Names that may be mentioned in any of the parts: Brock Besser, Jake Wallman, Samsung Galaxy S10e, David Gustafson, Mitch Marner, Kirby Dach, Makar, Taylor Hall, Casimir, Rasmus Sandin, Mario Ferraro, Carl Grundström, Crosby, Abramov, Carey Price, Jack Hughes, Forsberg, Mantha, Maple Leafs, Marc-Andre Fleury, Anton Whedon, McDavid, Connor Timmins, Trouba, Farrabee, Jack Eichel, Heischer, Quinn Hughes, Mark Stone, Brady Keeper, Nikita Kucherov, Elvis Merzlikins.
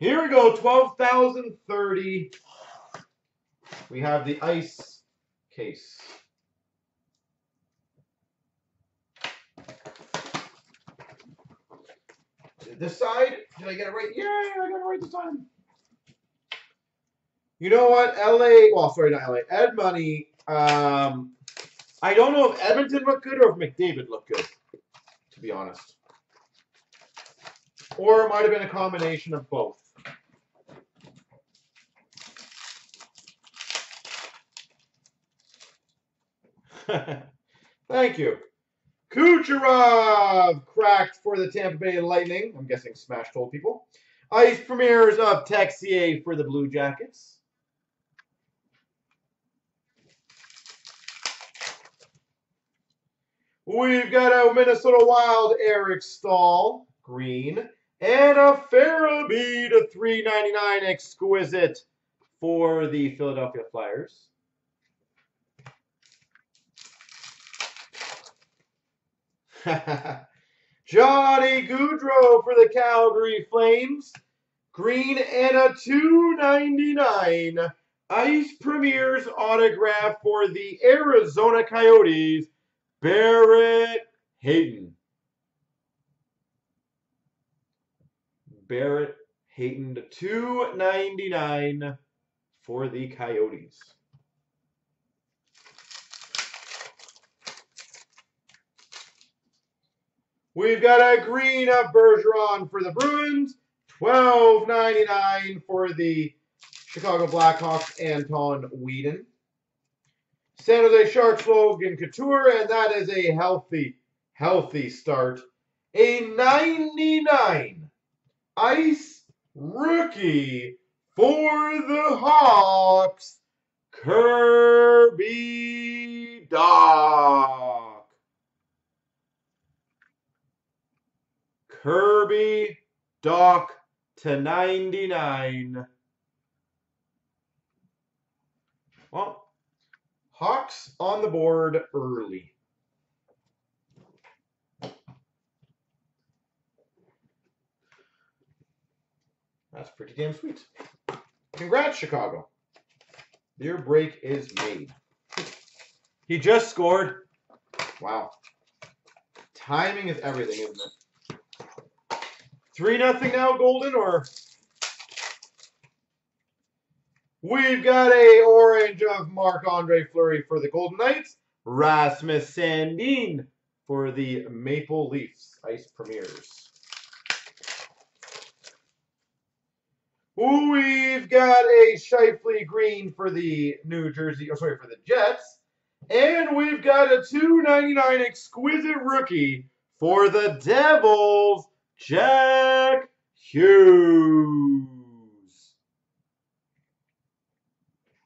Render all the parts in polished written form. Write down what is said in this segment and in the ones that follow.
Here we go, 12,030. We have the ice case. This side, did I get it right? Yeah, I got it right this time. You know what, LA, well, sorry, not LA, Ed Money, I don't know if Edmonton looked good or if McDavid looked good, to be honest. Or it might have been a combination of both. Thank you. Kucherov cracked for the Tampa Bay Lightning. I'm guessing Smash told people. Ice premieres of Texier for the Blue Jackets. We've got a Minnesota Wild Eric Stahl, green, and a Farrabee /399 exquisite for the Philadelphia Flyers. Johnny Gaudreau for the Calgary Flames, green, and a /299 ice premieres autograph for the Arizona Coyotes, Barrett Hayden. Barrett Hayden /299 for the Coyotes. We've got a green of Bergeron for the Bruins, $12.99 for the Chicago Blackhawks, Anton Whedon. San Jose Sharks, Logan Couture, and that is a healthy start. A /99 ice rookie for the Hawks, Kirby Dach. Kirby Dach /99. Well, Hawks on the board early. That's pretty damn sweet. Congrats, Chicago. Your break is made. He just scored. Wow. Timing is everything, isn't it? 3-0 now, Golden, or? We've got a orange of Marc-Andre Fleury for the Golden Knights. Rasmus Sandin for the Maple Leafs. Ice premieres. We've got a Shifley green for the New Jersey, oh, sorry, for the Jets. And we've got a /299 exquisite rookie for the Devils. Jack Hughes.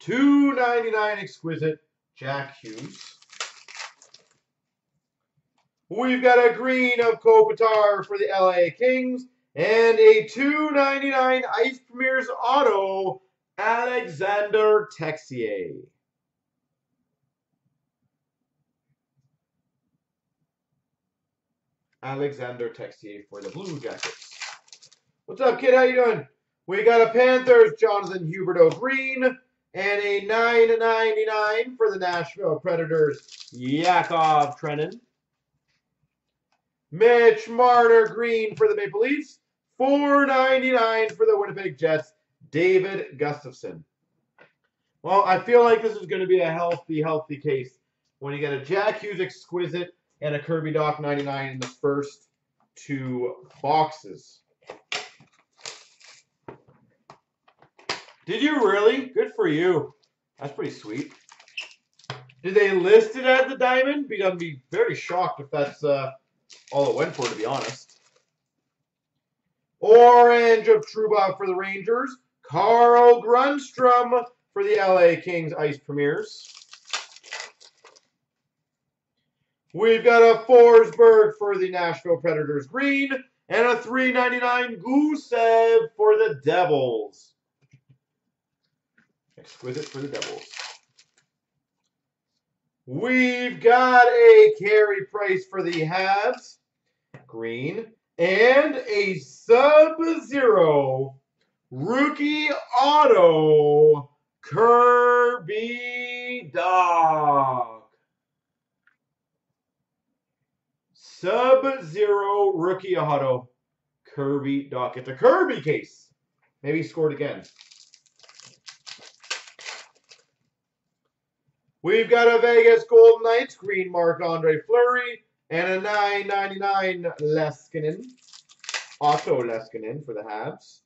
/299 exquisite Jack Hughes. We've got a green of Kopitar for the LA Kings and a /299 ice premieres auto Alexander Texier. Alexander Texier for the Blue Jackets. What's up, kid? How you doing? We got a Panthers, Jonathan Huberdeau green, and a /999 for the Nashville Predators, Yakov Trenin. Mitch Marner green for the Maple Leafs, $4.99 for the Winnipeg Jets, David Gustafson. Well, I feel like this is going to be a healthy case. When you get a Jack Hughes exquisite and a Kirby Dach /99 in the first two boxes. Did you really? Good for you. That's pretty sweet. Did they list it as the diamond? I'd be very shocked if that's all it went for, to be honest. Orange of Trouba for the Rangers. Carl Grundström for the LA Kings ice premieres. We've got a Forsberg for the Nashville Predators green and a /399 Gusev for the Devils. Exquisite for the Devils. We've got a Carey Price for the Habs green and a Sub-Zero Rookie auto, Kirby Dach. Sub-zero rookie auto, Kirby Dach. It's a Kirby case. Maybe he scored again. We've got a Vegas Golden Knights green Marc-Andre Fleury and a $9.99 Leskinen. Otto Leskinen for the Habs.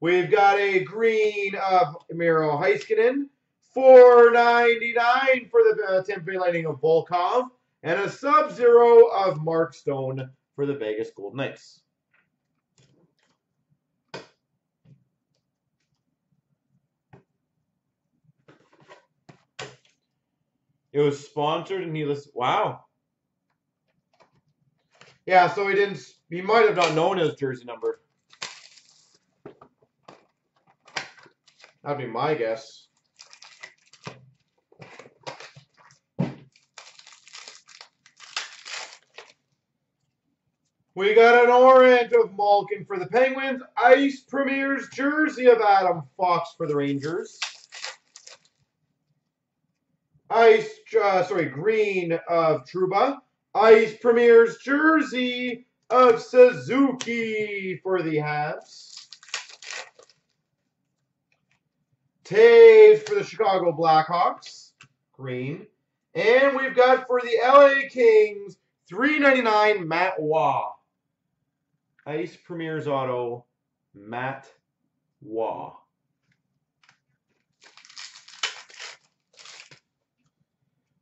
We've got a green of Miro Heiskanen, $4.99 for the Tampa Bay Lightning of Volkov, and a sub-zero of Mark Stone for the Vegas Golden Knights. It was sponsored, and he listed. Wow. Yeah, so he didn't. He might have not known his jersey number. That'd be my guess. We got an orange of Malkin for the Penguins. Ice Premier's jersey of Adam Fox for the Rangers. Green of Trouba. Ice Premier's jersey of Suzuki for the Habs. Taves for the Chicago Blackhawks, green. And we've got for the LA Kings, $3.99 Matt Waugh. Ice Premier's auto, Matt Waugh.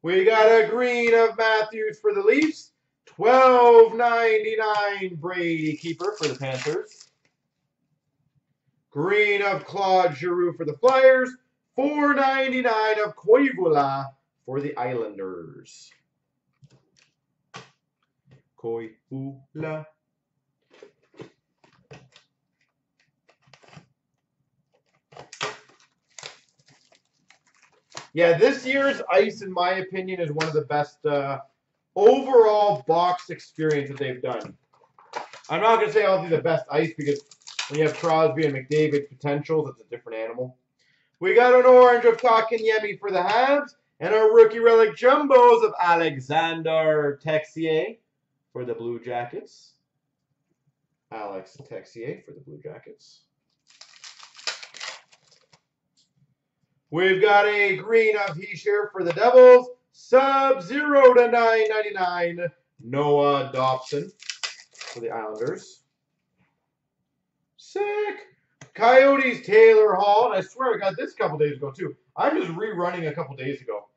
We got a green of Matthews for the Leafs, $12.99 Brady Keeper for the Panthers. Green of Claude Giroux for the Flyers. $4.99 of Koivula for the Islanders. Koivula. Yeah, this year's ice, in my opinion, is one of the best overall box experience that they've done. I'm not going to say I'll do the best ice because when you have Crosby and McDavid potentials, it's a different animal. We got an orange of Kotkaniemi for the Habs and a rookie relic jumbos of Alexander Texier for the Blue Jackets. Alex Texier for the Blue Jackets. We've got a green of Heischer for the Devils. Sub-zero to $9.99 Noah Dobson for the Islanders. Sick. Coyotes, Taylor Hall. And I swear I got this a couple days ago, too. I'm just rerunning a couple days ago.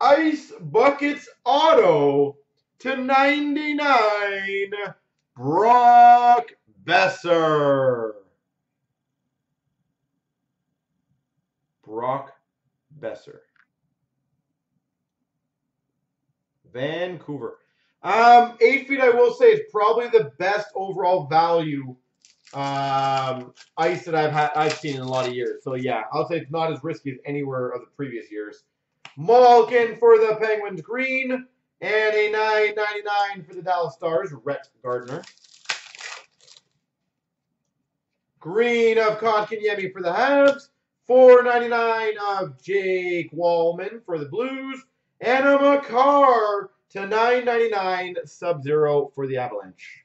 Ice Buckets Auto to 99. Brock Besser. Brock Besser. Vancouver. 8 feet, I will say, is probably the best overall value ice that I've seen in a lot of years. So yeah, I'll say it's not as risky as anywhere of the previous years. Malkin for the Penguins green and a $9.99 for the Dallas Stars, Rhett Gardner. Green of Kotkaniemi for the Habs, $4.99 of Jake Wallman for the Blues, and a Makar to $9.99 sub-zero for the Avalanche.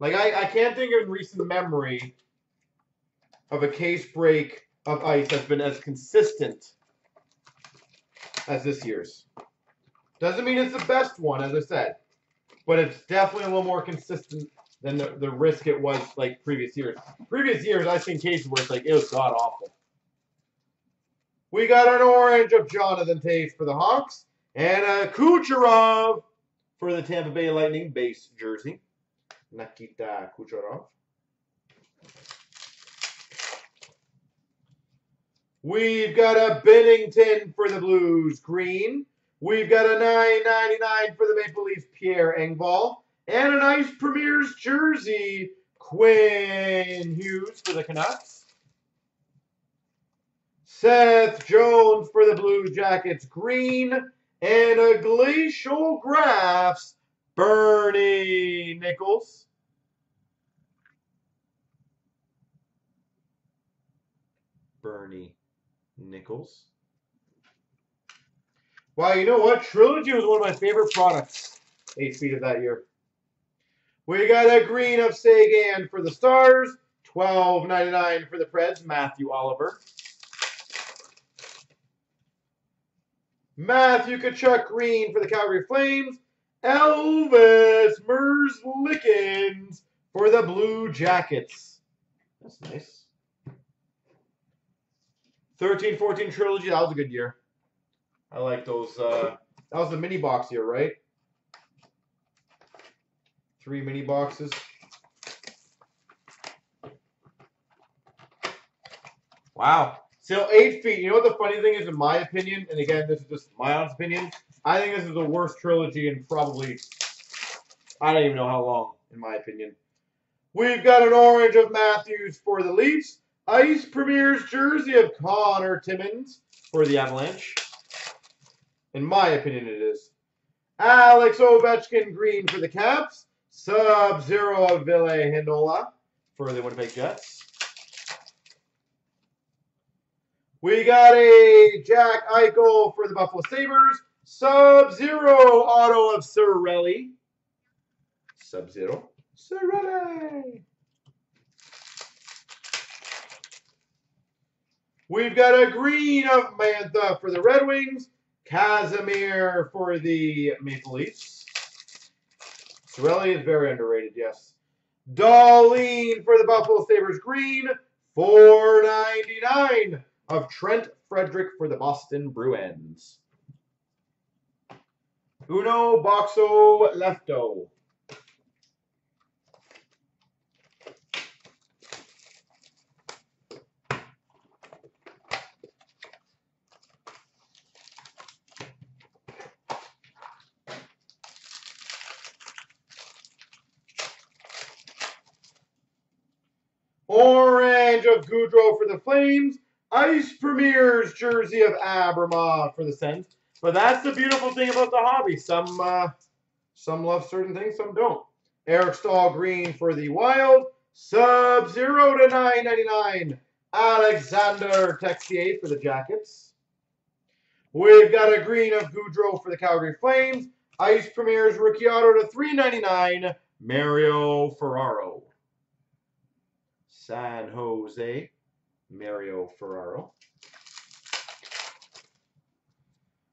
Like, I can't think of in recent memory of a case break of ice that's been as consistent as this year's. Doesn't mean it's the best one, as I said, but it's definitely a little more consistent than the risk it was, like, previous years. Previous years, I've seen cases where it's like, it was god-awful. We got an orange of Jonathan Toews for the Hawks, and a Kucherov for the Tampa Bay Lightning base jersey. Nikita Kucherov. We've got a Binnington for the Blues green. We've got a $9.99 for the Maple Leafs Pierre Engvall. And an Ice Premier's jersey, Quinn Hughes for the Canucks. Seth Jones for the Blue Jackets green. And a Glacial Graphs Bernie Nichols Bernie Nichols. Wow, you know what? Trilogy was one of my favorite products. 8 feet of that year. We got a green of Sagan for the Stars. $12.99 for the Preds. Matthew Oliver. Matthew Tkachuk green for the Calgary Flames. Elvis Merzlikins for the Blue Jackets. That's nice. 13-14 Trilogy. That was a good year. I like those. That was the mini box here, right? 3 mini boxes. Wow. So 8 feet. You know what the funny thing is, in my opinion, and again, this is just my honest opinion, I think this is the worst trilogy in probably, I don't even know how long, in my opinion. We've got an orange of Matthews for the Leafs. Ice Premier's jersey of Connor Timmins for the Avalanche. In my opinion, it is. Alex Ovechkin green for the Caps. Sub-Zero of Ville Hinola for the Winnipeg Jets. We got a Jack Eichel for the Buffalo Sabres. Sub-Zero auto of Sorelli. Sub-Zero. Sorelli. We've got a green of Mantha for the Red Wings. Casimir for the Maple Leafs. Sorelli is very underrated, yes. Darlene for the Buffalo Sabres green. $4.99 of Trent Frederick for the Boston Bruins. Uno Boxo Lefto. Orange of Gaudreau for the Flames. Ice Premier's jersey of Abramov for the Sens. But that's the beautiful thing about the hobby. Some love certain things, some don't. Eric Stahl green for the Wild. Sub-Zero to $9.99. Alexander Texier for the Jackets. We've got a green of Gaudreau for the Calgary Flames. Ice Premier's rookie auto to $3.99. Mario Ferraro. San Jose, Mario Ferraro.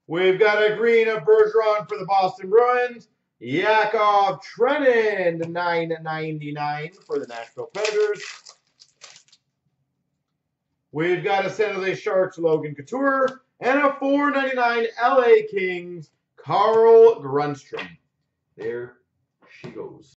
We've got a green of Bergeron for the Boston Bruins. Yakov Trenin, $9.99 for the Nashville Predators. We've got a San Jose Sharks, Logan Couture. And a $4.99 LA Kings, Carl Grundström. There she goes.